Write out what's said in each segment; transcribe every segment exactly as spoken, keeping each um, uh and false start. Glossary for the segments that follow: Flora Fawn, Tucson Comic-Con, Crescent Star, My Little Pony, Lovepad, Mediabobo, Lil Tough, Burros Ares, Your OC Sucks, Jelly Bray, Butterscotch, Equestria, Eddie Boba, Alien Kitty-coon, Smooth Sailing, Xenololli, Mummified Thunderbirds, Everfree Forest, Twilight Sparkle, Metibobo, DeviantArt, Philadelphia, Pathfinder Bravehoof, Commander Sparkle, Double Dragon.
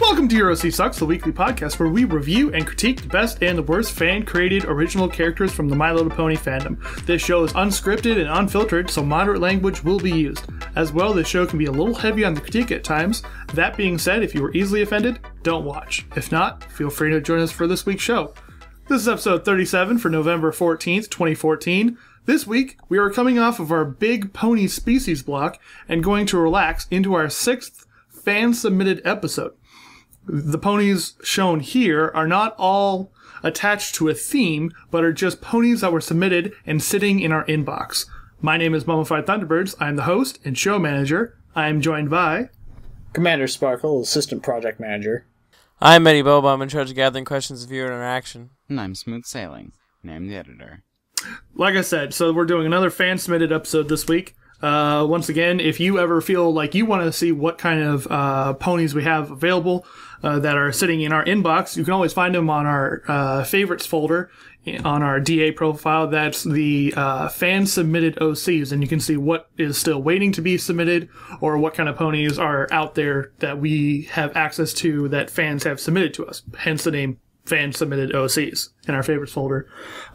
Welcome to Your O C Sucks, the weekly podcast where we review and critique the best and the worst fan-created original characters from the My Little Pony fandom. This show is unscripted and unfiltered, so moderate language will be used. As well, this show can be a little heavy on the critique at times. That being said, if you were easily offended, don't watch. If not, feel free to join us for this week's show. This is episode thirty-seven for November fourteenth, twenty fourteen. This week, we are coming off of our Big Pony Species block and going to relax into our sixth fan-submitted episode. The ponies shown here are not all attached to a theme, but are just ponies that were submitted and sitting in our inbox. My name is Mummified Thunderbirds. I am the host and show manager. I am joined by Commander Sparkle, assistant project manager. I'm Eddie Boba. I'm in charge of gathering questions, viewer interaction. And I'm Smooth Sailing, and I'm the editor. Like I said, so we're doing another fan-submitted episode this week. Uh, once again, if you ever feel like you want to see what kind of uh, ponies we have available uh, that are sitting in our inbox, you can always find them on our uh, favorites folder on our D A profile. That's the uh, fan-submitted O Cs, and you can see what is still waiting to be submitted or what kind of ponies are out there that we have access to that fans have submitted to us, hence the name fan-submitted O Cs in our favorites folder.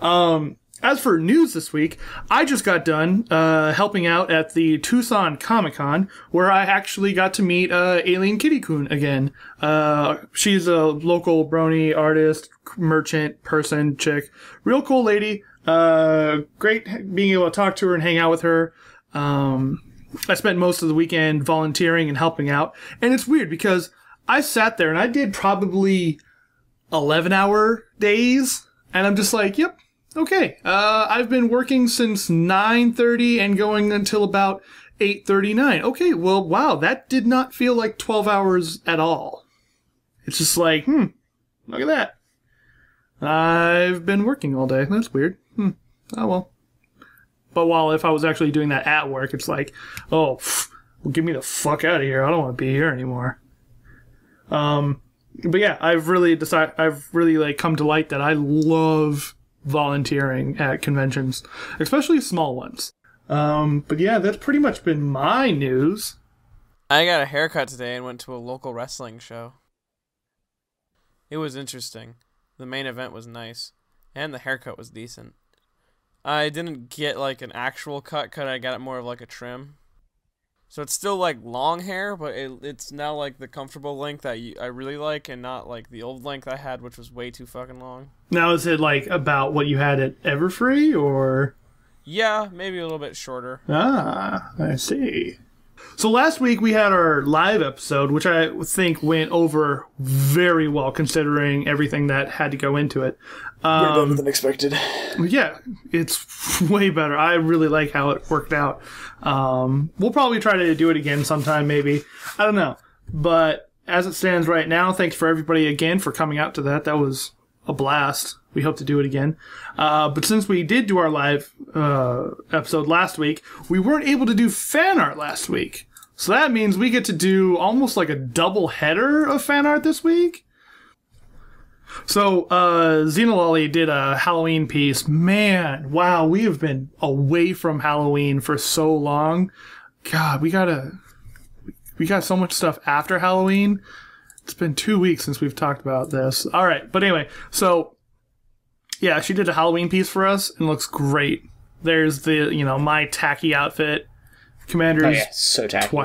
Um... As for news this week, I just got done uh, helping out at the Tucson Comic-Con, where I actually got to meet uh, Alien Kitty-coon again. Uh, she's a local brony artist, merchant, person, chick. Real cool lady. Uh, great being able to talk to her and hang out with her. Um, I spent most of the weekend volunteering and helping out. And it's weird because I sat there and I did probably eleven-hour days, and I'm just like, yep. Okay, uh, I've been working since nine thirty and going until about eight thirty-nine. Okay, well, wow, that did not feel like twelve hours at all. It's just like, hmm, look at that. I've been working all day. That's weird. Hmm, oh well. But while if I was actually doing that at work, it's like, oh, pff, well, get me the fuck out of here. I don't want to be here anymore. Um, but yeah, I've really decided, I've really, like, come to light that I love volunteering at conventions, especially small ones. Um, but yeah, that's pretty much been my news. I got a haircut today and went to a local wrestling show. It was interesting. The main event was nice, and the haircut was decent. I didn't get like an actual cut cut, I got it more of like a trim. So it's still like long hair, but it, it's now like the comfortable length that you, I really like, and not like the old length I had, which was way too fucking long. Now is it like about what you had at Everfree, or? Yeah, maybe a little bit shorter. Ah, I see. So last week we had our live episode, which I think went over very well considering everything that had to go into it. Um, way better than expected. Yeah, it's way better. I really like how it worked out. Um, we'll probably try to do it again sometime, maybe. I don't know. But as it stands right now, thanks for everybody again for coming out to that. That was a blast. We hope to do it again. Uh, but since we did do our live uh, episode last week, we weren't able to do fan art last week. So that means we get to do almost like a double header of fan art this week. So uh, Xenololli did a Halloween piece. Man, wow, we have been away from Halloween for so long. God, we gotta, we got so much stuff after Halloween. It's been two weeks since we've talked about this. All right, but anyway, so yeah, she did a Halloween piece for us and looks great. There's the, you know, my tacky outfit. Commander's. Oh, yeah, it's so tacky.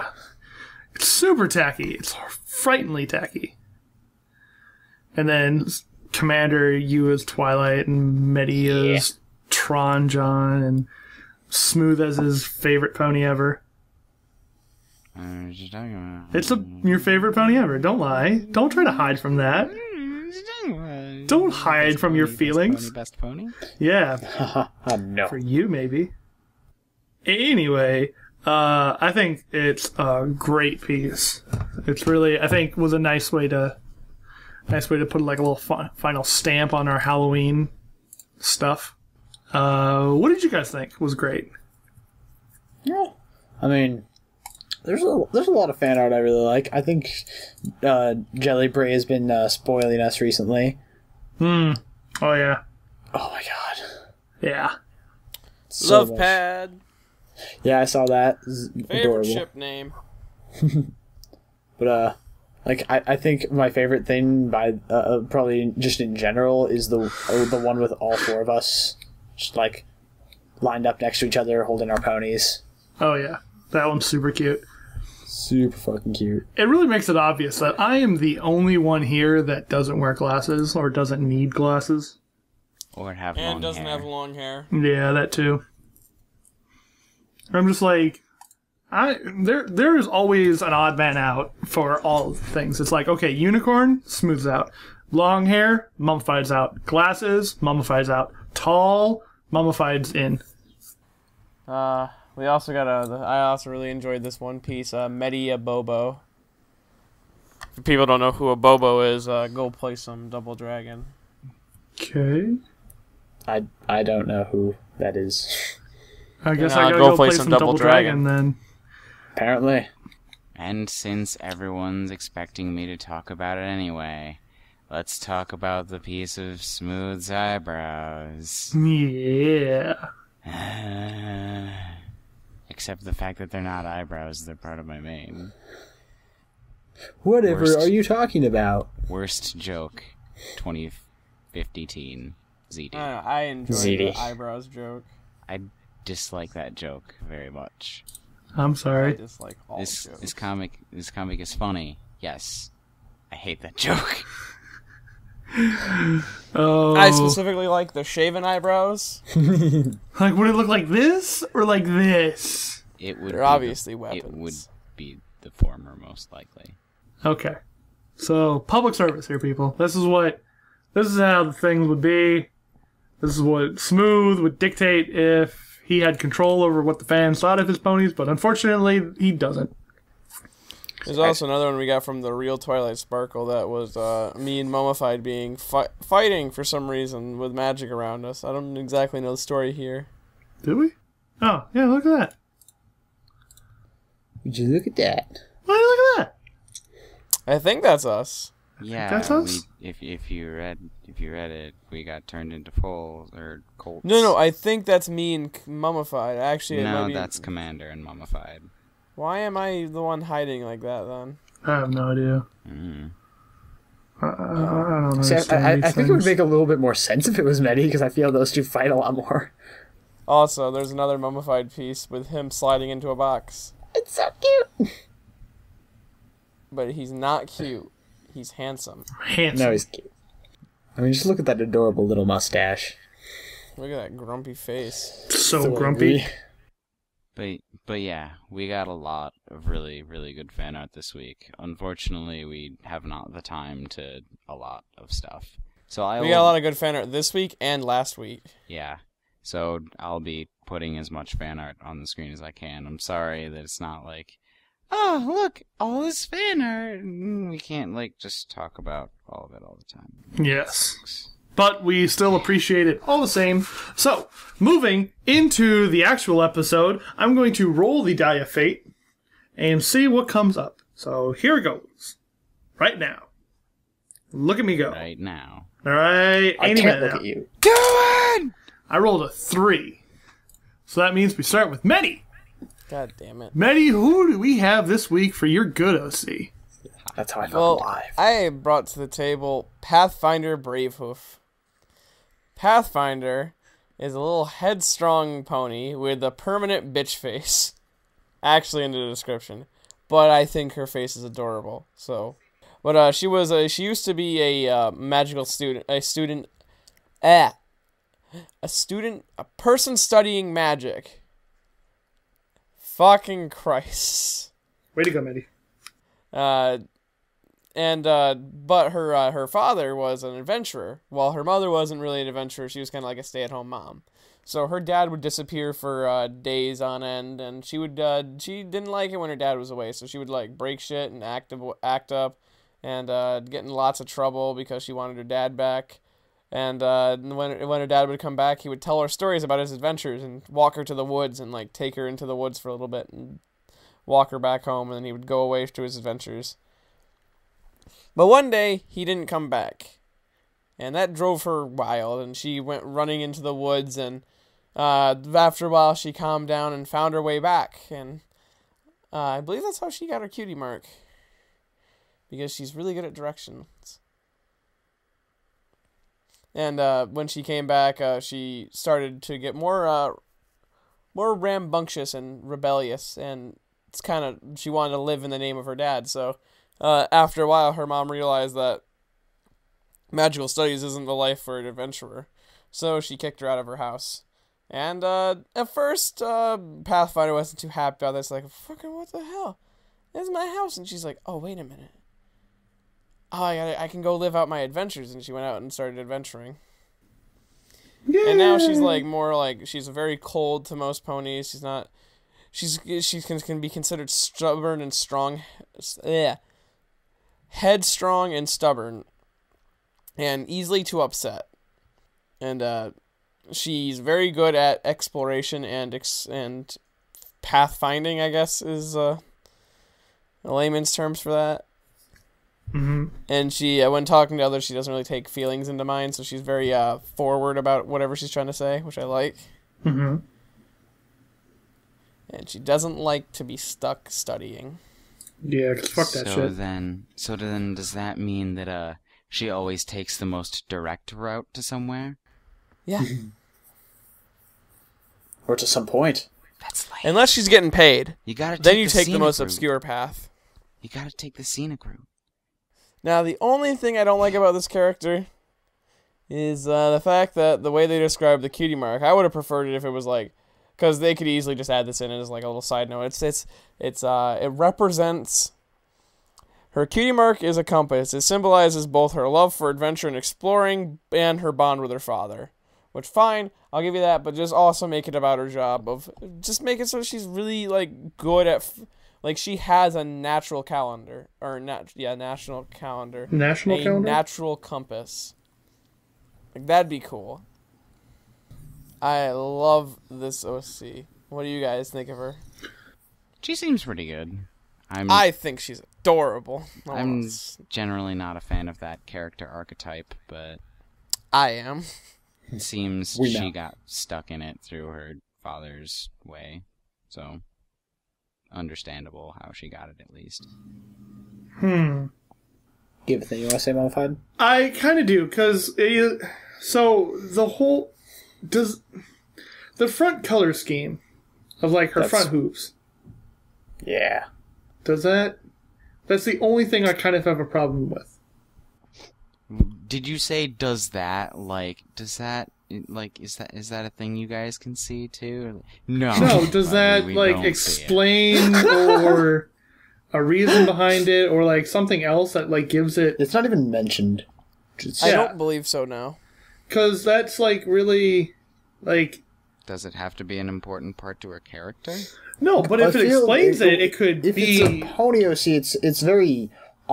It's super tacky. It's frighteningly tacky. And then Commander, you as Twilight, and Medi as yeah. Tronjon, and Smooth as his favorite pony ever. I don't know what you're talking about. It's a, your favorite pony ever. Don't lie. Don't try to hide from that. Don't hide best from pony, your feelings. Best pony, best pony? Yeah. uh, no. For you, maybe. Anyway, uh, I think it's a great piece. It's really, I think, was a nice way to, nice way to put like a little fi final stamp on our Halloween stuff. Uh, what did you guys think was great? Yeah, I mean, There's a, there's a lot of fan art I really like. I think uh, Jelly Bray has been uh, spoiling us recently. Hmm. Oh, yeah. Oh, my God. Yeah. So Lovepad. Yeah, I saw that. Favorite adorable ship name. But, uh, Like, I, I think my favorite thing by uh, probably just in general is the uh, the one with all four of us just like lined up next to each other holding our ponies. Oh yeah, that one's super cute. Super fucking cute. It really makes it obvious that I am the only one here that doesn't wear glasses or doesn't need glasses. Or have and long hair. And doesn't have long hair. Yeah, that too. I'm just like, I there there is always an odd man out for all things. It's like, okay, unicorn smooths out, long hair mummifies out, glasses mummifies out, tall mummifies in. Uh, we also got a. I also really enjoyed this one piece, uh, Mediabobo. If people don't know who a Bobo is, uh, go play some Double Dragon. Okay. I I don't know who that is. I guess yeah, I gotta go, go play, play some, some Double, Double Dragon, Dragon then. Apparently. And since everyone's expecting me to talk about it anyway, let's talk about the piece of Smooth's eyebrows. Yeah. Except the fact that they're not eyebrows, they're part of my mane. Whatever worst, are you talking about? Worst joke, twenty fifteen Z D. Uh, I enjoyed Z D. The eyebrows joke. I dislike that joke very much. I'm sorry. I dislike all this, jokes. This comic, this comic is funny. Yes, I hate that joke. Oh. I specifically like the shaven eyebrows. Like, would it look like this or like this? It would. They're obviously the, weapons. It would be the former, most likely. Okay, so public service here, people. This is what. This is how the things would be. This is what Smooth would dictate if he had control over what the fans thought of his ponies, but unfortunately, he doesn't. There's also another one we got from the real Twilight Sparkle that was uh, me and Mummified being fi fighting for some reason with magic around us. I don't exactly know the story here. Did we? Oh, yeah, look at that. Would you look at that? Why look at that? I think that's us. Yeah, that's us? We, if if you read if you read it, we got turned into foals or colts. No, no, I think that's me and Mummified. Actually, no, be... that's Commander and Mummified. Why am I the one hiding like that then? I have no idea. Mm. I, I, I don't know. See, I, I, I think it would make a little bit more sense if it was Medi, because I feel those two fight a lot more. Also, there's another Mummified piece with him sliding into a box. It's so cute. But he's not cute. He's handsome. Handsome. No, he's cute. I mean, just look at that adorable little mustache. Look at that grumpy face. So, so grumpy. grumpy. But but yeah, we got a lot of really, really good fan art this week. Unfortunately, we have not the time to a lot of stuff. So I We will... got a lot of good fan art this week and last week. Yeah. So I'll be putting as much fan art on the screen as I can. I'm sorry that it's not like, oh, look, all this fan art. We can't, like, just talk about all of it all the time. Yes. But we still appreciate it all the same. So, moving into the actual episode, I'm going to roll the die of fate and see what comes up. So, here it goes. Right now. Look at me go. Right now. All right. I can't look at you. Do it! I rolled a three. So that means we start with Medi. God damn it. Medi, who do we have this week for your good O C? That's how I felt alive. I brought to the table Pathfinder Bravehoof. Pathfinder is a little headstrong pony with a permanent bitch face. Actually, in the description. But I think her face is adorable. So, But uh, she was a, she used to be a uh, magical student. A student. Eh, a student. A person studying magic. Fucking Christ! Way to go, Medi. Uh, and uh, but her uh, her father was an adventurer, while her mother wasn't really an adventurer. She was kind of like a stay-at-home mom. So her dad would disappear for uh, days on end, and she would uh, she didn't like it when her dad was away. So she would like break shit and act up, act up, and uh, get in lots of trouble because she wanted her dad back. And uh, when, when her dad would come back, he would tell her stories about his adventures and walk her to the woods and, like, take her into the woods for a little bit and walk her back home, and then he would go away to his adventures. But one day, he didn't come back. And that drove her wild, and she went running into the woods, and uh, after a while, she calmed down and found her way back. And uh, I believe that's how she got her cutie mark. because she's really good at directions. And uh, when she came back, uh, she started to get more uh, more rambunctious and rebellious, and it's kind of, she wanted to live in the name of her dad. So uh, after a while, her mom realized that magical studies isn't the life for an adventurer, so she kicked her out of her house. And uh, at first, uh, Pathfinder wasn't too happy about this. Like, fucking what the hell? That's my house. And she's like, oh, wait a minute. Oh, I, gotta, I can go live out my adventures. And she went out and started adventuring. Yay! And now she's like more like, she's very cold to most ponies. She's not, she's she can, can be considered stubborn and strong. Yeah, headstrong and stubborn. And easily too upset. And uh, she's very good at exploration and ex and pathfinding, I guess, is uh, the layman's terms for that. Mm-hmm. And she, uh, when talking to others, she doesn't really take feelings into mind, so she's very uh, forward about whatever she's trying to say, which I like. Mm-hmm. And she doesn't like to be stuck studying. Yeah, fuck that so shit. Then, so then does that mean that uh, she always takes the most direct route to somewhere? Yeah. Or to some point. That's lame. Unless she's getting paid. You gotta take then you the take the most route. obscure path. You gotta take the scenic route. Now, the only thing I don't like about this character is uh, the fact that the way they describe the cutie mark, I would have preferred it if it was like, because they could easily just add this in as like a little side note. It's it's it's uh it represents her cutie mark is a compass. It symbolizes both her love for adventure and exploring, and her bond with her father. Which fine, I'll give you that, but just also make it about her job of just make it so she's really like good at. F Like, she has a natural calendar, or, nat yeah, national calendar. National a calendar? Natural compass. Like, that'd be cool. I love this O C. What do you guys think of her? She seems pretty good. I'm, I think she's adorable. Almost. I'm generally not a fan of that character archetype, but... I am. It seems we she know. got stuck in it through her father's way, so... understandable how she got it, at least. Hmm. Do you have a thing you want to say, Mummified? I kind of do, because... So, the whole... Does... The front color scheme of, like, her that's, front hooves. Yeah. Does that... That's the only thing I kind of have a problem with. Did you say, does that, like... Does that... Like, is that is that a thing you guys can see, too? No. No, does that, I mean, like, explain or a reason behind it or, like, something else that, like, gives it... It's not even mentioned. Just... I yeah. don't believe so now. Because that's, like, really, like... Does it have to be an important part to her character? No, but I if it explains it, it, it could if be... If it's a pony O C, it's, it's very...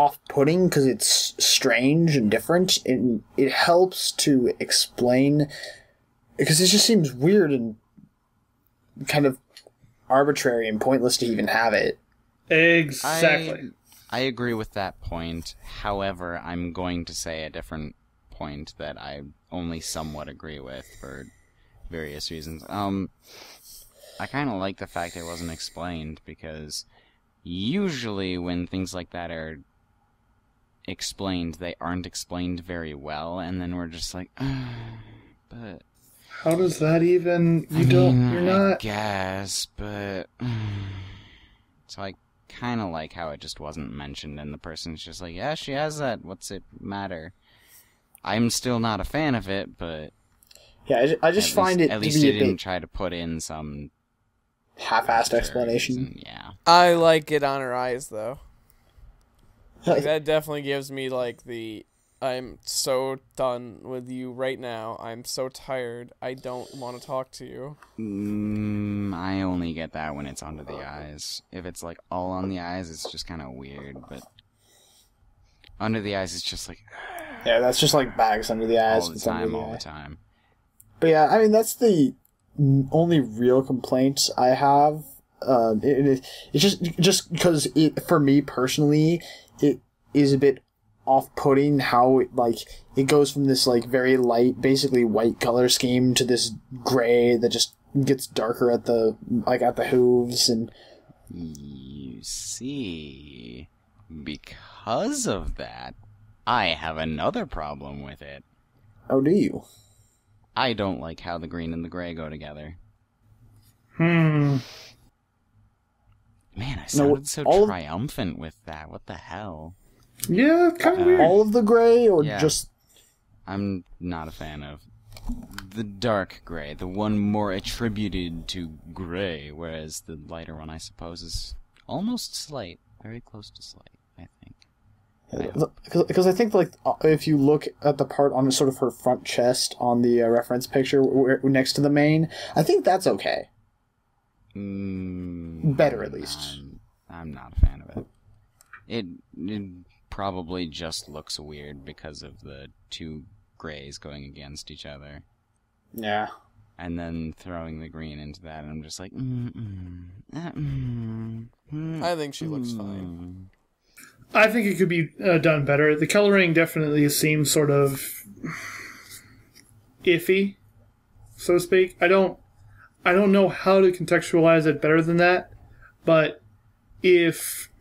off-putting because it's strange and different, and it helps to explain because it just seems weird and kind of arbitrary and pointless to even have it. Exactly. I, I agree with that point. However, I'm going to say a different point that I only somewhat agree with for various reasons. Um, I kind of like the fact it wasn't explained because usually when things like that are explained, they aren't explained very well, and then we're just like, ah, but how does that even? You I don't. Mean, you're I not. Guess, but so I kind of like how it just wasn't mentioned, and the person's just like, yeah, she has that. What's it matter? I'm still not a fan of it, but yeah, I just find it. At least they didn't try to put in some half-assed explanation. And, yeah, I like it on her eyes though. Like, that definitely gives me, like, the I'm so done with you right now. I'm so tired. I don't want to talk to you. Mm, I only get that when it's under the eyes. If it's, like, all on the eyes, it's just kind of weird. But under the eyes, it's just like... Yeah, that's just, like, bags under the eyes. All the time, all the time. But, yeah, I mean, that's the only real complaint I have. Um, it, it, it's just just because, it, for me personally... it is a bit off-putting how it, like, it goes from this, like, very light, basically white color scheme to this gray that just gets darker at the, like, at the hooves, and... You see, because of that, I have another problem with it. Oh, do you? I don't like how the green and the gray go together. Hmm. Man, I sounded no, so triumphant with that. What the hell? Yeah, kind of uh, weird. All of the gray or yeah, just... I'm not a fan of the dark gray, the one more attributed to gray, whereas the lighter one, I suppose, is almost slate. Very close to slate, I think. Because I, I think, like, if you look at the part on sort of her front chest on the uh, reference picture where, next to the mane, I think that's okay. Mm, Better, at least. I'm, I'm not a fan of it. It, it probably just looks weird because of the two grays going against each other. Yeah. And then throwing the green into that, and I'm just like, mm-mm, mm-mm, mm-mm. I think she looks fine. I think it could be uh, done better. The coloring definitely seems sort of iffy, so to speak. I don't, I don't know how to contextualize it better than that, but if...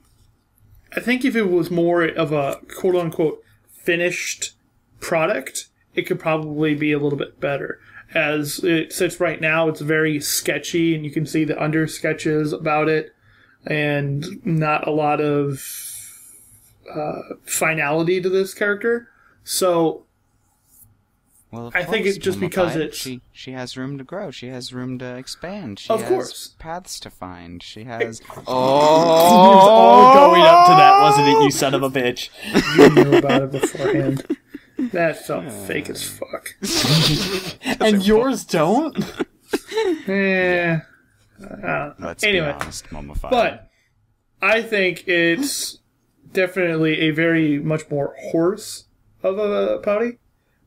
I think if it was more of a quote-unquote finished product, it could probably be a little bit better. As it sits right now, it's very sketchy, and you can see the under sketches about it, and not a lot of uh, finality to this character. So, well, I course, think it's just because it's... She, she has room to grow. She has room to expand. She of has course. paths to find. She has... I... Oh! It was all going up to that, wasn't it, you son of a bitch? You knew about it beforehand. That felt uh, fake as fuck. And yours don't? Yeah. Uh, Let's anyway, be honest, Mummified. But I think it's definitely a very much more horse of a pony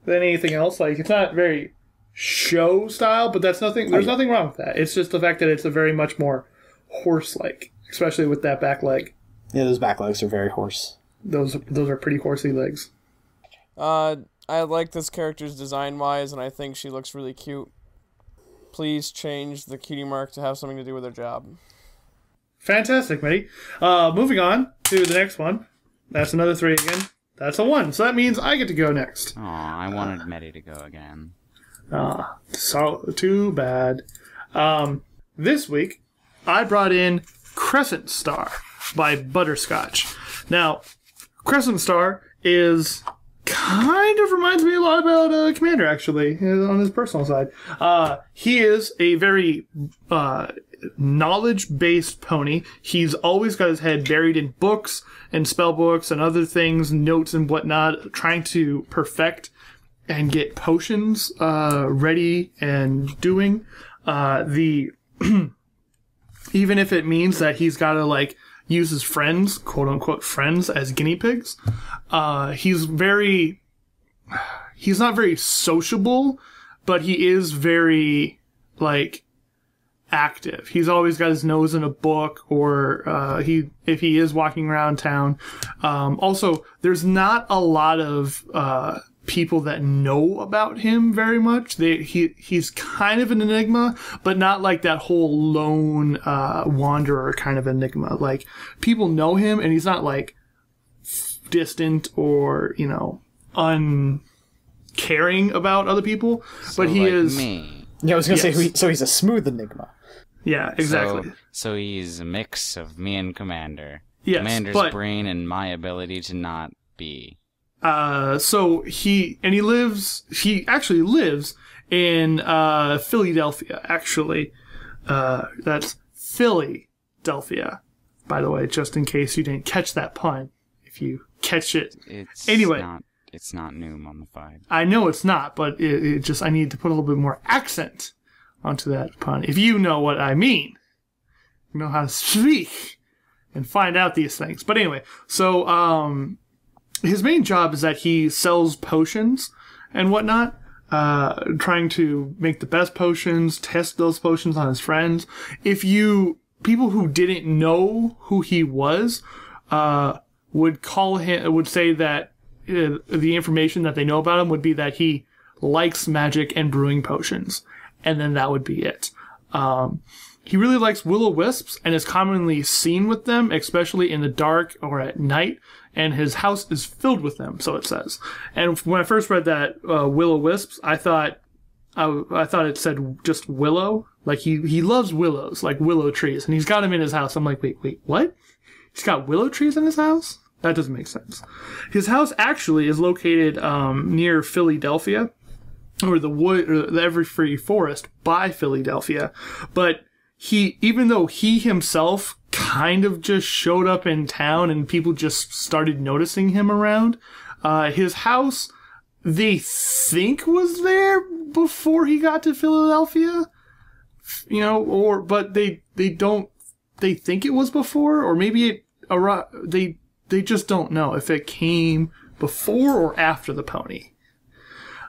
than anything else. Like, it's not very show style, but that's nothing. There's nothing wrong with that. It's just the fact that it's a very much more horse-like, especially with that back leg. Yeah, those back legs are very horse. Those those are pretty horsey legs. Uh, I like this character's design-wise, and I think she looks really cute. Please change the cutie mark to have something to do with her job. Fantastic, Mitty. Uh, moving on to the next one. That's another three again. That's a one, so that means I get to go next. Aw, I wanted uh, Mitty to go again. Ah, uh, so too bad. Um, this week, I brought in Crescent Star by Butterscotch. Now, Crescent Star is... kind of reminds me a lot about uh, Commander, actually, on his personal side. Uh, he is a very uh, knowledge-based pony. He's always got his head buried in books and spell books and other things, notes and whatnot, trying to perfect and get potions uh, ready and doing. Uh, the even if it means that he's got to, like, use his friends, quote-unquote friends, as guinea pigs. Uh, he's very... He's not very sociable, but he is very, like, active. He's always got his nose in a book, or uh, he if he is walking around town. Um, also, there's not a lot of uh, people that know about him very much. They, he He's kind of an enigma, but not like that whole lone uh, wanderer kind of enigma. Like, people know him, and he's not, like, distant or, you know, uncaring about other people, so but he like is me. Yeah, I was gonna yes. say so he's a smooth enigma. Yeah, exactly. So, so he's a mix of me and Commander. Yes, Commander's but, brain and my ability to not be. Uh, so he and he lives. He actually lives in uh, Philadelphia. Actually, uh, that's Philadelphia. By the way, just in case you didn't catch that pun, if you. Catch it. It's anyway, not, it's not new, Mummified. I know it's not, but it, it just I need to put a little bit more accent onto that pun. If you know what I mean, you know how to speak and find out these things. But anyway, so um, his main job is that he sells potions and whatnot, uh, trying to make the best potions, test those potions on his friends. If you people who didn't know who he was, uh. would call him, would say that uh, the information that they know about him would be that he likes magic and brewing potions. And then that would be it. Um, He really likes will-o'-wisps and is commonly seen with them, especially in the dark or at night, and his house is filled with them, so it says. And when I first read that, uh, will-o'-wisps, I thought I, I thought it said just willow. Like, he, he loves willows, like willow trees, and he's got them in his house. I'm like, wait, wait, what? He's got willow trees in his house? That doesn't make sense. His house actually is located um, near Philadelphia, or the wood, or the Everfree Forest by Philadelphia. But he, even though he himself kind of just showed up in town and people just started noticing him around, uh, his house they think was there before he got to Philadelphia, you know, or but they they don't they think it was before, or maybe it arrived, they. They just don't know if it came before or after the pony.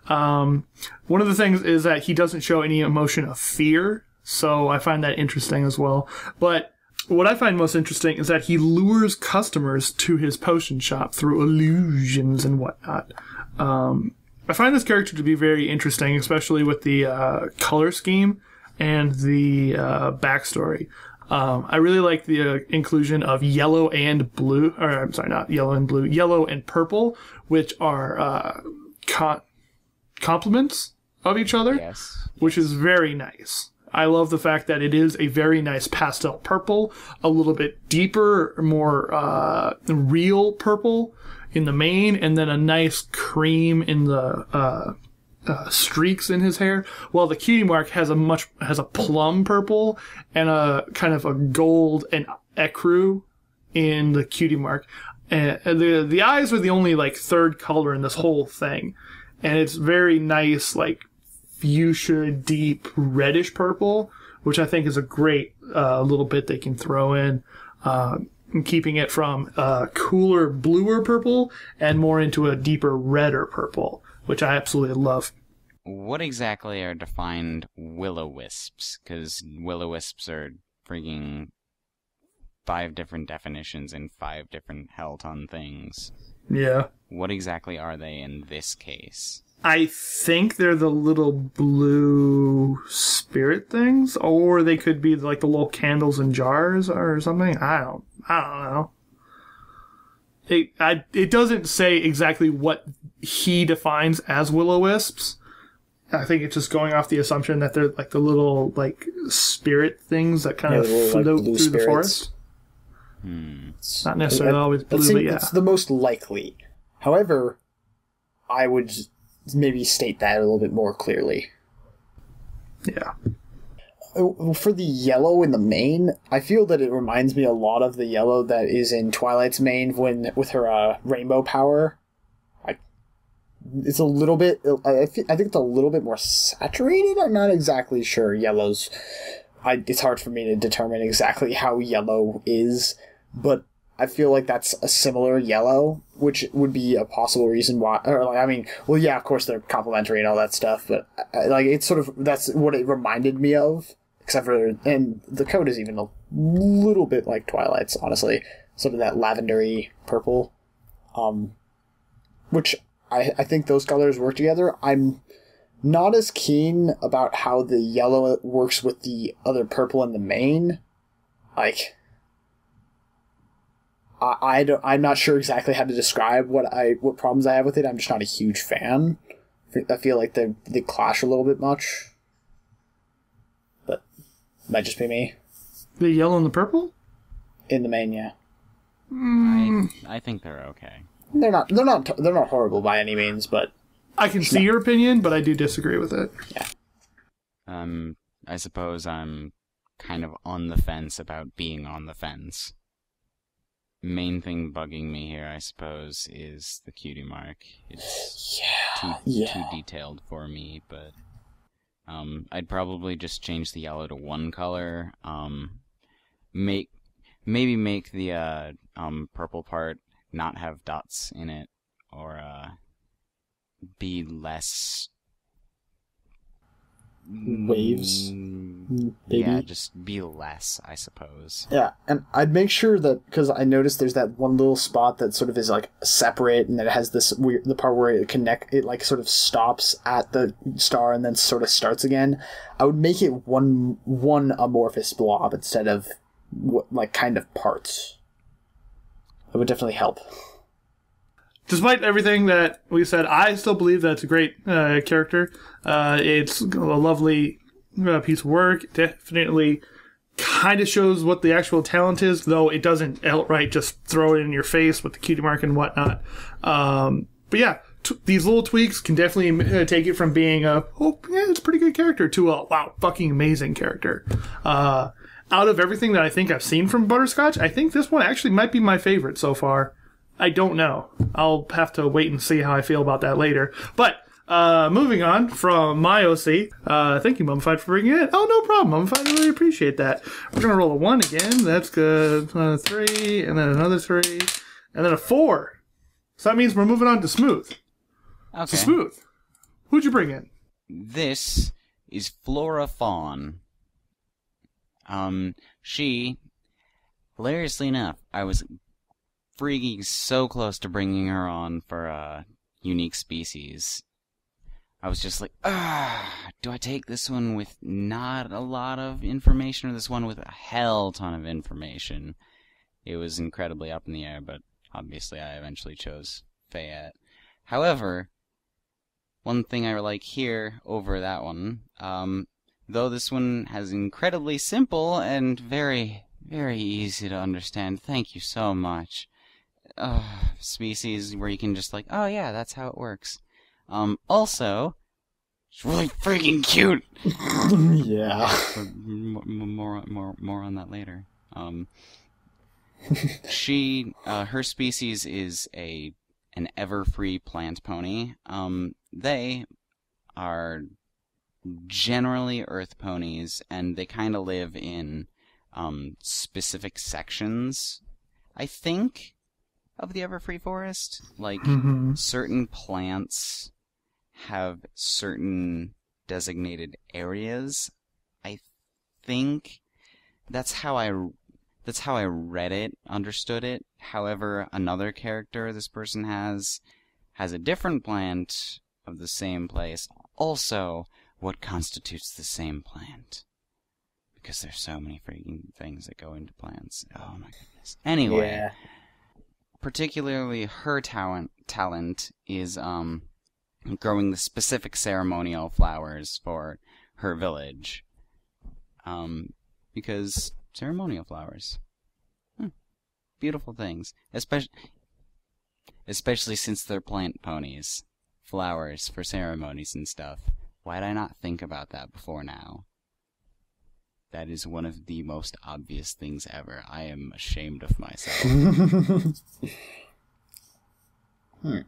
Um, one of the things is that he doesn't show any emotion of fear, so I find that interesting as well. But what I find most interesting is that he lures customers to his potion shop through illusions and whatnot. Um, I find this character to be very interesting, especially with the uh, color scheme and the uh, backstory. Um, I really like the uh, inclusion of yellow and blue, or I'm sorry, not yellow and blue, yellow and purple, which are uh, co complements of each other, yes. Which is very nice. I love the fact that it is a very nice pastel purple, a little bit deeper, more uh, real purple in the mane, and then a nice cream in the uh, uh, streaks in his hair. While the cutie mark has a much has a plum purple and a kind of a gold and ecru in the cutie mark. And the the eyes are the only like third color in this whole thing, and it's very nice, like fuchsia deep reddish purple, which I think is a great uh, little bit they can throw in, uh, keeping it from a cooler bluer purple and more into a deeper redder purple, which I absolutely love. What exactly are defined will-o'-wisps? Because will-o'-wisps are freaking five different definitions and five different hell-ton things. Yeah. What exactly are they in this case? I think they're the little blue spirit things, or they could be like the little candles in jars or something. I don't. I don't know. It, I, it doesn't say exactly what he defines as will-o'-wisps. I think it's just going off the assumption that they're like the little like spirit things that kind yeah, of float like through spirits. The forest. Hmm. Not necessarily I, always blue, but yeah. It's the most likely. However, I would maybe state that a little bit more clearly. Yeah. For the yellow in the mane, I feel that it reminds me a lot of the yellow that is in Twilight's mane when with her uh, rainbow power. I, it's a little bit. I, I think it's a little bit more saturated. I'm not exactly sure. Yellows. I, it's hard for me to determine exactly how yellow is, but I feel like that's a similar yellow, which would be a possible reason why. Or like, I mean, well, yeah, of course they're complementary and all that stuff, but I, like it's sort of that's what it reminded me of. Except for, and the coat is even a little bit like Twilight's, honestly. Sort of that lavendery purple, um, which I, I think those colors work together. I'm not as keen about how the yellow works with the other purple in the mane. Like, I, I don't, I'm not sure exactly how to describe what I what problems I have with it. I'm just not a huge fan. I feel like they they clash a little bit much. Might just be me. The yellow and the purple? In the main, yeah. Mm. I, I think they're okay. They're not. They're not. They're not horrible by any means, but I can see no. your opinion, but I do disagree with it. Yeah. Um, I suppose I'm kind of on the fence about being on the fence. Main thing bugging me here, I suppose, is the cutie mark. It's yeah, too, yeah. too detailed for me, but. Um, I'd probably just change the yellow to one color, um, make, maybe make the, uh, um, purple part not have dots in it, or, uh, be less waves. Mm, yeah, just be less, I suppose. Yeah, and I'd make sure that, because I noticed there's that one little spot that sort of is like separate, and it has this weird, the part where it connect, it like sort of stops at the star and then sort of starts again. I would make it one one amorphous blob instead of like kind of parts. That would definitely help. Despite everything that we said, I still believe that's a great uh, character. Uh, it's a lovely uh, piece of work. It definitely kind of shows what the actual talent is, though it doesn't outright just throw it in your face with the cutie mark and whatnot. Um, but yeah, t these little tweaks can definitely uh, take it from being a, oh, yeah, it's a pretty good character to a, wow, fucking amazing character. Uh, out of everything that I think I've seen from Butterscotch, I think this one actually might be my favorite so far. I don't know. I'll have to wait and see how I feel about that later. But uh, moving on from my O C, uh, thank you, Mummified, for bringing it in. Oh, no problem, Mummified. I really appreciate that. We're going to roll a one again. That's good. Uh, three, and then another three, and then a four. So that means we're moving on to Smooth. Okay. So Smooth, who'd you bring in? This is Flora Fawn. Um, she, hilariously enough, I was... freaking so close to bringing her on for a unique species. I was just like, ah, do I take this one with not a lot of information or this one with a hell ton of information? It was incredibly up in the air, but obviously I eventually chose Fayette. However, one thing I like here over that one, um, though this one has incredibly simple and very, very easy to understand, thank you so much. Uh, species where you can just like, oh yeah, that's how it works. Um, also, it's really freaking cute. Yeah. So, more, more, more on that later. Um, she, uh, her species is a an everfree plant pony. Um, they are generally earth ponies, and they kind of live in um specific sections, I think, of the Everfree Forest. Like, mm-hmm. certain plants have certain designated areas. I think that's how I that's how I read it, understood it. However, another character this person has has a different plant of the same place. Also, what constitutes the same plant? Because there's so many freaking things that go into plants. Oh my goodness. Anyway. Yeah. Particularly her talent talent is um growing the specific ceremonial flowers for her village, um because ceremonial flowers, hmm. beautiful things, especially especially since they're plant ponies, flowers for ceremonies and stuff. Why did I not think about that before now? That is one of the most obvious things ever. I am ashamed of myself. hmm.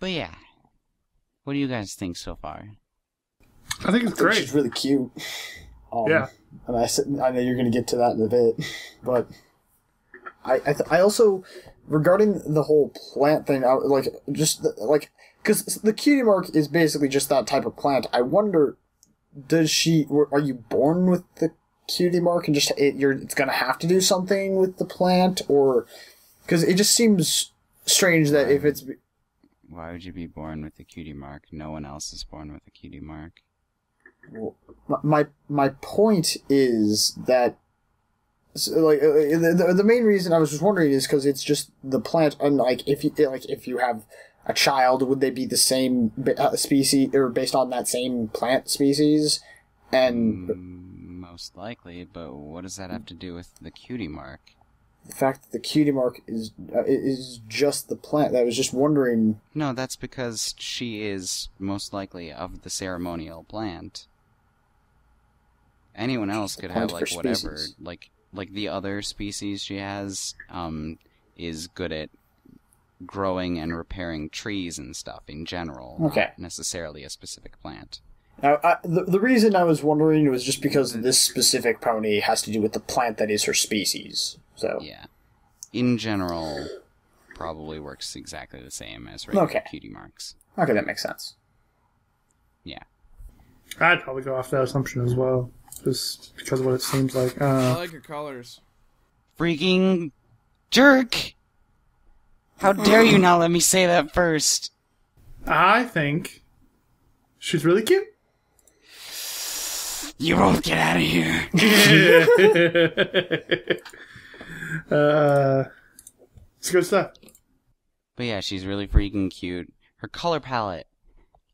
But yeah, what do you guys think so far? I think it's I great. Think she's really cute. Um, yeah, and I said, I know you're going to get to that in a bit, but I I, th I also regarding the whole plant thing, I, like just the, like because the cutie mark is basically just that type of plant. I wonder. Does she? Are you born with the cutie mark and just it, you're? It's gonna have to do something with the plant, or because it just seems strange that if it's. Why would you be born with the cutie mark? No one else is born with a cutie mark. Well, my my point is that, so like the the main reason I was just wondering is because it's just the plant, and like if you like if you have. A child, would they be the same species, or based on that same plant species? And most likely, but what does that have to do with the cutie mark? The fact that the cutie mark is uh, is just the plant. I was just wondering. No, that's because she is most likely of the ceremonial plant. Anyone else could have like whatever, species. like like the other species she has, um, is good at. Growing and repairing trees and stuff in general, okay. Not necessarily a specific plant. Now, I, the, the reason I was wondering was just because this specific pony has to do with the plant that is her species. So yeah, in general, probably works exactly the same as regular okay. cutie marks. Okay, that makes sense. Yeah. I'd probably go off that assumption as well, just because of what it seems like. Uh, I like your colors. Freaking jerk! How dare you not let me say that first? I think she's really cute. You won't get out of here. uh, it's good stuff. But yeah, she's really freaking cute. Her color palette.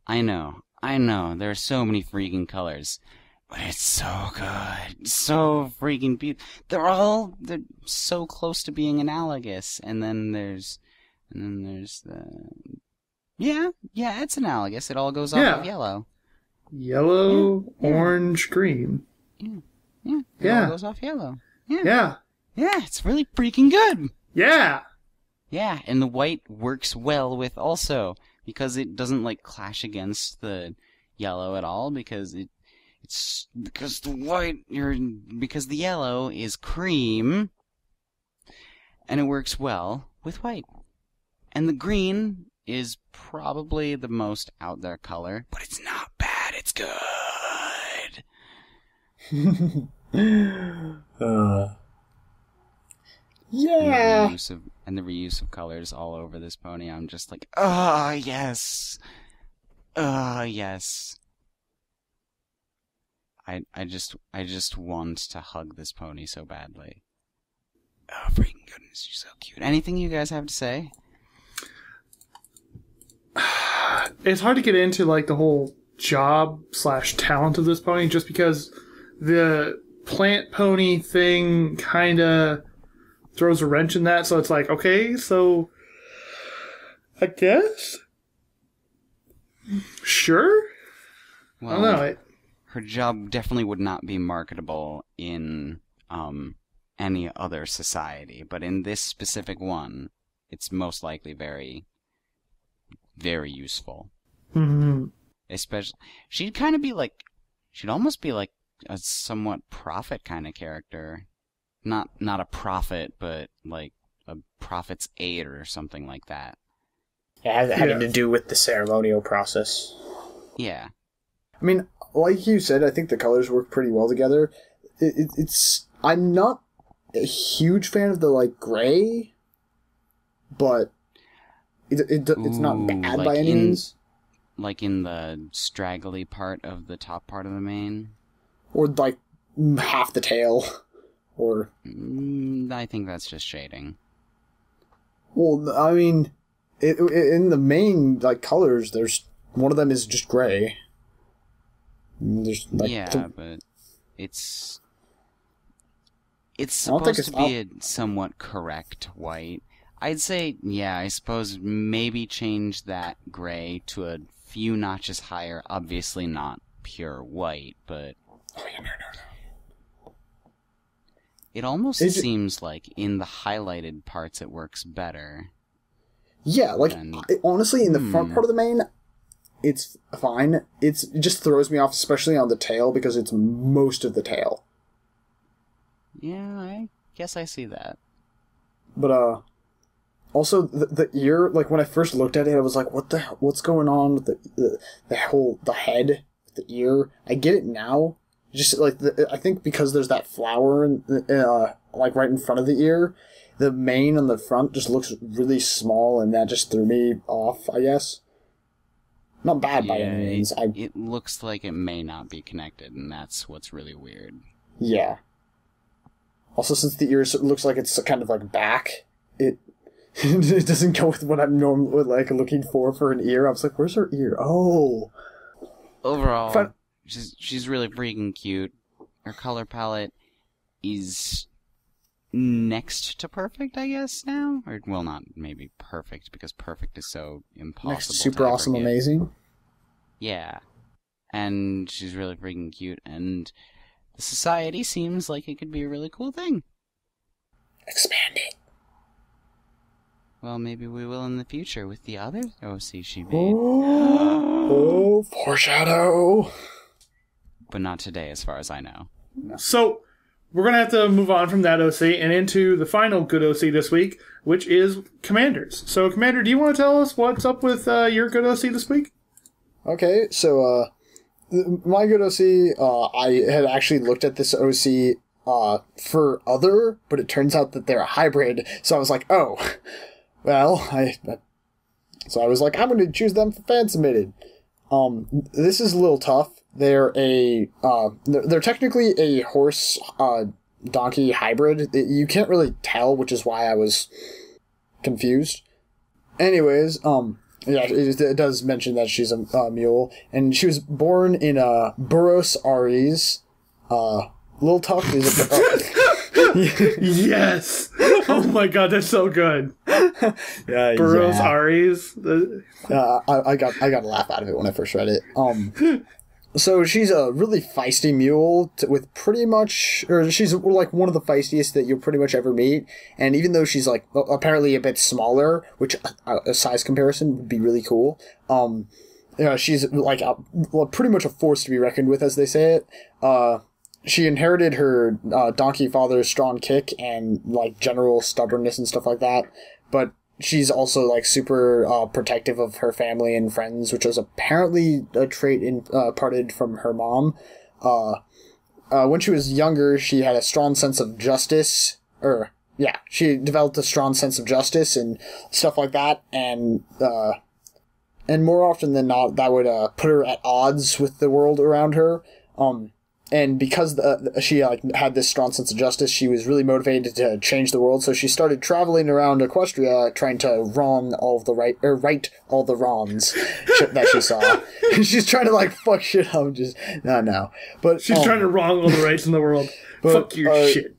I know. I know. There are so many freaking colors. But it's so good. So freaking beautiful. They're all they're so close to being analogous. And then there's... And then there's the... Yeah. Yeah, it's analogous. It all goes off yeah. of yellow. Yellow, yeah, yeah. orange, green. Yeah. Yeah. It yeah. all goes off yellow. Yeah. Yeah. Yeah, it's really freaking good. Yeah. Yeah, and the white works well with also, because it doesn't like clash against the yellow at all, because it it's because the white you're because the yellow is cream and it works well with white. And the green is probably the most out there color, but it's not bad, it's good. uh Yeah. And the, reuse of, and the reuse of colors all over this pony. I'm just like, ah, oh, yes. Ah, oh, yes. I I just I just want to hug this pony so badly. Oh, freaking goodness, you're so cute. Anything you guys have to say? It's hard to get into like the whole job slash talent of this pony just because the plant pony thing kind of throws a wrench in that, so it's like, okay, so I guess, sure. Well, I don't know. It, her job definitely would not be marketable in um any other society, but in this specific one, it's most likely very, very useful. Mm-hmm. Especially, she'd kind of be like, she'd almost be like a somewhat prophet kind of character. Not not a prophet, but like a prophet's aid or something like that. It had, having yeah. to do with the ceremonial process. Yeah. I mean, like you said, I think the colors work pretty well together. It, it, it's I'm not a huge fan of the like gray, but it it it's Ooh, not bad like by any in, means. Like in the straggly part of the top part of the mane, or like half the tail. Or I think that's just shading. Well, I mean, it, it, in the main like colors, there's one of them is just gray. There's like yeah, th but it's it's supposed it's, to be I'll... a somewhat correct white. I'd say, yeah, I suppose maybe change that gray to a few notches higher. Obviously, not pure white, but. Oh, yeah, no, no, no. It almost it, seems like in the highlighted parts it works better. Yeah, like, than... it, honestly, in the hmm. front part of the mane, it's fine. It's, it just throws me off, especially on the tail, because it's most of the tail. Yeah, I guess I see that. But, uh, also, the, the ear, like, when I first looked at it, I was like, what the, what's going on with the, the, the whole, the head, the ear? I get it now. Just like the, I think because there's that flower in, uh, like right in front of the ear, the mane on the front just looks really small, and that just threw me off. I guess not bad yeah, by any means. It, I, it looks like it may not be connected, and that's what's really weird. Yeah. Also, since the ear looks like it's kind of like back, it it doesn't go with what I'm normally like looking for for an ear. I was like, "Where's her ear?" Oh. Overall. Fun She's, she's really freaking cute. Her color palette is next to perfect, I guess, now? Or, well, not maybe perfect, because perfect is so impossible. Next to super awesome amazing. Yeah. And she's really freaking cute, and the society seems like it could be a really cool thing. Expand it. Well, maybe we will in the future with the other O C she made. Oh, oh foreshadow! But not today, as far as I know. No. So, we're going to have to move on from that O C and into the final good O C this week, which is Commander's. So, Commander, do you want to tell us what's up with uh, your good O C this week? Okay, so uh, my good O C, uh, I had actually looked at this O C uh, for other, but it turns out that they're a hybrid. So I was like, oh, well, I. I so I was like, I'm going to choose them for fan submitted. Um, this is Lil Tough. They're a uh, they're technically a horse uh, donkey hybrid. You can't really tell, which is why I was confused. Anyways, um. Yeah, it does mention that she's a uh, mule, and she was born in uh, Burros Ares. Uh, Lil Tough is a... Oh. Yes! Oh my god, that's so good! Yeah, Burros yeah. Ares? uh, I, I, got, I got a laugh out of it when I first read it. Um, so she's a really feisty mule to, with pretty much... or she's like one of the feistiest that you'll pretty much ever meet, and even though she's like apparently a bit smaller, which a, a size comparison would be really cool, um, you know, she's like a, well, pretty much a force to be reckoned with, as they say it. Uh, she inherited her uh, donkey father's strong kick and like general stubbornness and stuff like that, but she's also like super uh, protective of her family and friends, which was apparently a trait imparted uh, from her mom. Uh, uh, when she was younger, she had a strong sense of justice, or yeah, she developed a strong sense of justice and stuff like that, and uh, and more often than not, that would uh, put her at odds with the world around her. Um, and because the, she like had this strong sense of justice, she was really motivated to change the world, so she started traveling around Equestria trying to wrong all of the right or right all the wrongs that she saw. She's trying to like fuck shit up, just no no but she's um, trying to wrong all the rights in the world. But, fuck your uh, shit.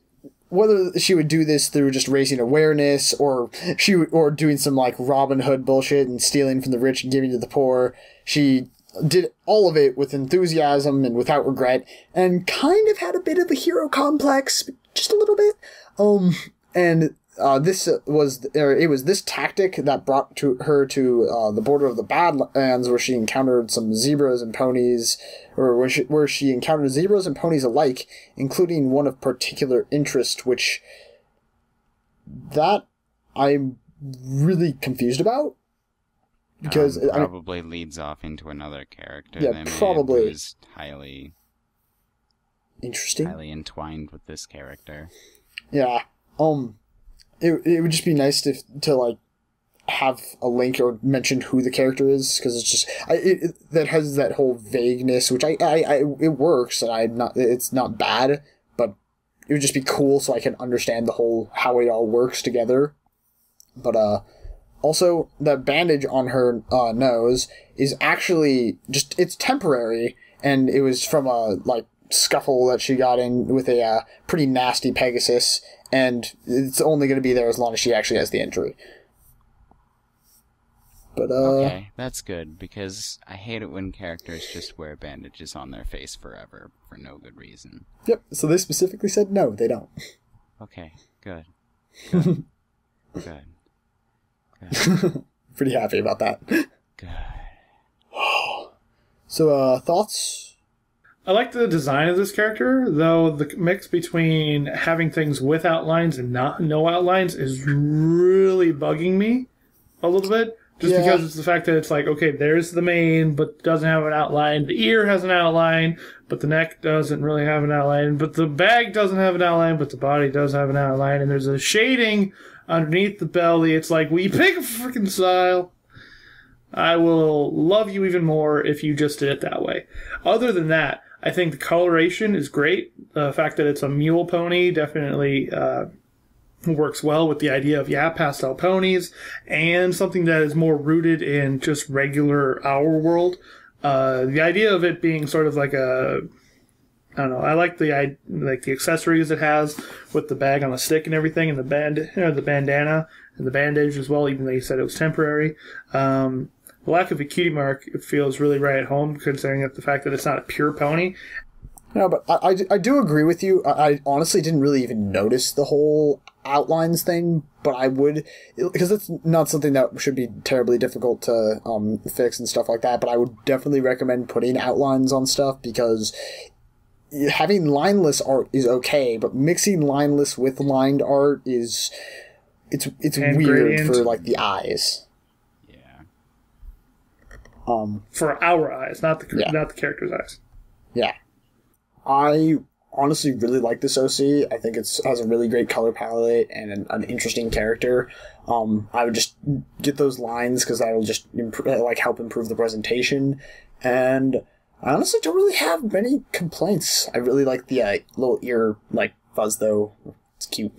Whether she would do this through just raising awareness, or she would, or doing some like Robin Hood bullshit and stealing from the rich and giving to the poor, she did all of it with enthusiasm and without regret, and kind of had a bit of a hero complex, just a little bit. Um, and uh, this was, or it was this tactic that brought to her to uh, the border of the Badlands, where she encountered some zebras and ponies, or where she, where she encountered zebras and ponies alike, including one of particular interest, which that I'm really confused about. Because um, probably I mean, leads off into another character. Yeah, that probably is highly interesting, highly entwined with this character. Yeah. Um, it it would just be nice to to like have a link or mention who the character is, because it's just I it, it, that has that whole vagueness, which I, I I it works, and I'm not it's not bad, but it would just be cool so I can understand the whole how it all works together. But uh. Also, the bandage on her uh, nose is actually just, it's temporary, and it was from a, like, scuffle that she got in with a uh, pretty nasty Pegasus, and it's only going to be there as long as she actually has the injury. But, uh... okay, that's good, because I hate it when characters just wear bandages on their face forever for no good reason. Yep, so they specifically said no, they don't. Okay, good. Good. Good. Pretty happy about that. Good. So, uh, thoughts? I like the design of this character, though the mix between having things with outlines and not no outlines is really bugging me a little bit. Just yeah. because it's the fact that it's like, okay, there's the mane, but doesn't have an outline. The ear has an outline, but the neck doesn't really have an outline. But the bag doesn't have an outline, but the body does have an outline. And there's a shading underneath the belly. It's like, will you pick a freaking style? I will love you even more if you just did it that way. Other than that, I think the coloration is great. The fact that it's a mule pony definitely... Uh, works well with the idea of, yeah, pastel ponies, and something that is more rooted in just regular our world. Uh, the idea of it being sort of like a, I don't know, I like the I, like the accessories it has with the bag on a stick and everything, and the band, you know, the bandana and the bandage as well, even though you said it was temporary. Um, the lack of a cutie mark, it feels really right at home, considering that the fact that it's not a pure pony. No, but I, I, I do agree with you. I, I honestly didn't really even notice the whole outlines thing, but I would, because that's not something that should be terribly difficult to um, fix and stuff like that, but I would definitely recommend putting outlines on stuff, because having lineless art is okay, but mixing lineless with lined art is, it's it's and weird gradient. For, like, the eyes. Yeah. Um, for our eyes, not the yeah. not the character's eyes. Yeah. I honestly really like this O C. I think it has a really great color palette and an, an interesting character. Um, I would just get those lines because that will just imp- like help improve the presentation. And I honestly don't really have many complaints. I really like the uh, little ear like fuzz though. It's cute.